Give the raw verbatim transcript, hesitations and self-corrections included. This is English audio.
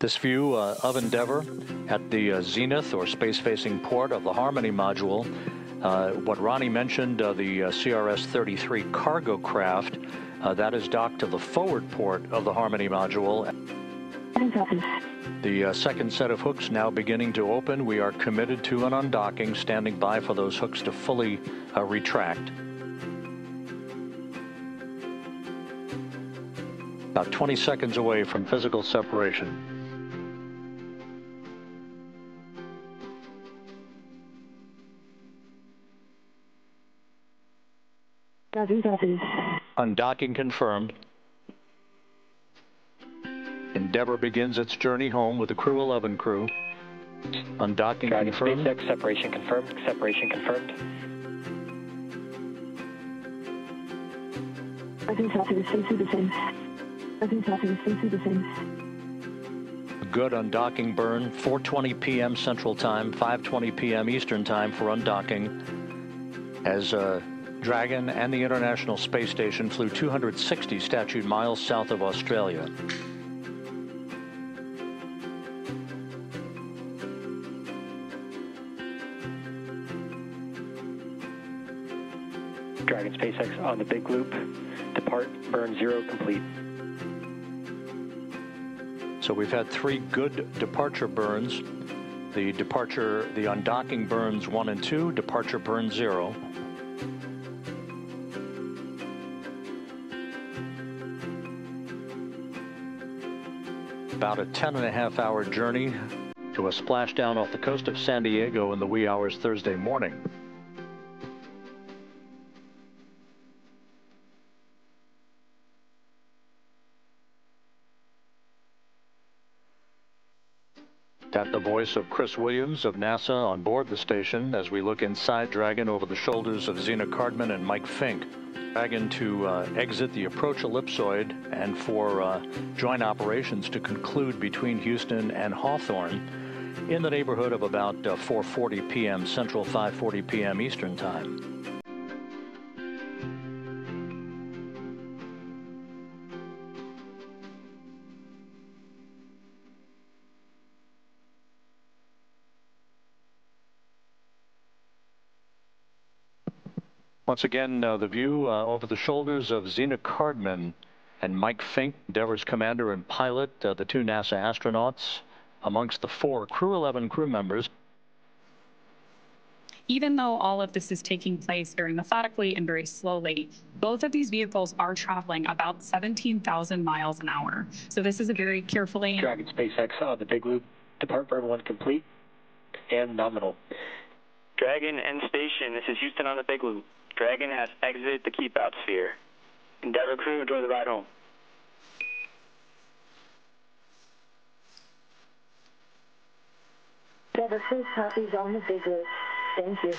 This view uh, of Endeavour at the uh, zenith or space-facing port of the Harmony module, uh, what Ronnie mentioned, uh, the uh, C R S thirty-three cargo craft, uh, that is docked to the forward port of the Harmony module. The uh, second set of hooks now beginning to open. We are committed to an undocking, standing by for those hooks to fully uh, retract. About twenty seconds away from physical separation. Undocking confirmed. Endeavour begins its journey home with the Crew eleven crew. Undocking Dragon confirmed. SpaceX separation confirmed. Separation confirmed. A good undocking burn. four twenty p m Central Time, five twenty p m Eastern Time for undocking. As uh, Dragon and the International Space Station flew two hundred sixty statute miles south of Australia. Dragon SpaceX on the big loop. Depart, burn zero complete. So we've had three good departure burns. The departure, the undocking burns one and two, departure burn zero. About a ten and a half hour journey to a splashdown off the coast of San Diego in the wee hours Thursday morning. That's the voice of Chris Williams of NASA on board the station as we look inside Dragon over the shoulders of Zena Cardman and Mike Fincke. Dragon to uh, exit the approach ellipsoid and for uh, joint operations to conclude between Houston and Hawthorne in the neighborhood of about uh, four forty p m Central, five forty p m Eastern Time. Once again, uh, the view uh, over the shoulders of Zena Cardman and Mike Fincke, Endeavour's commander and pilot, uh, the two NASA astronauts, amongst the four Crew eleven crew members. Even though all of this is taking place very methodically and very slowly, both of these vehicles are traveling about seventeen thousand miles an hour. So this is a very carefully... Dragon SpaceX on the big loop, depart burn one complete and nominal. Dragon end station, this is Houston on the big loop. Dragon has exited the keep-out sphere. Endeavour crew, enjoy the ride home. Endeavour crew copies on the big loop. Thank you.